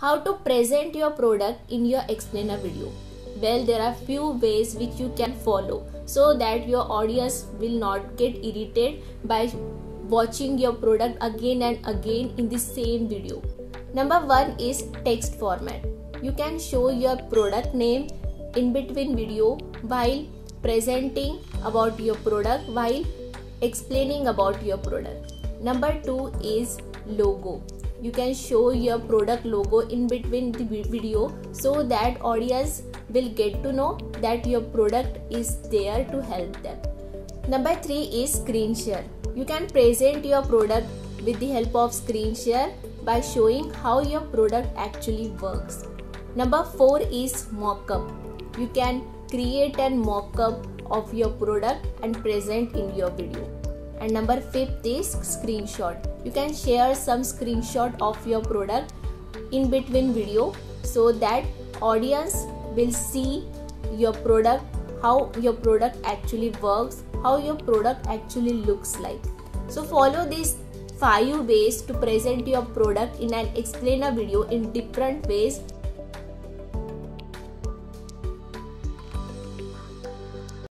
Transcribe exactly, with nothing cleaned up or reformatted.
How to present your product in your explainer video? Well, there are few ways which you can follow so that your audience will not get irritated by watching your product again and again in the same video. Number one is text format. You can show your product name in between video while presenting about your product, while explaining about your product. Number two is logo. You can show your product logo in between the video so that audience will get to know that your product is there to help them. Number three is screen share. You can present your product with the help of screen share by showing how your product actually works. Number four is mock-up. You can create a mock-up of your product and present in your video. And number fifth is screenshot. You can share some screenshot of your product in between video so that audience will see your product, how your product actually works, how your product actually looks like. So follow these five ways to present your product in an explainer video in different ways.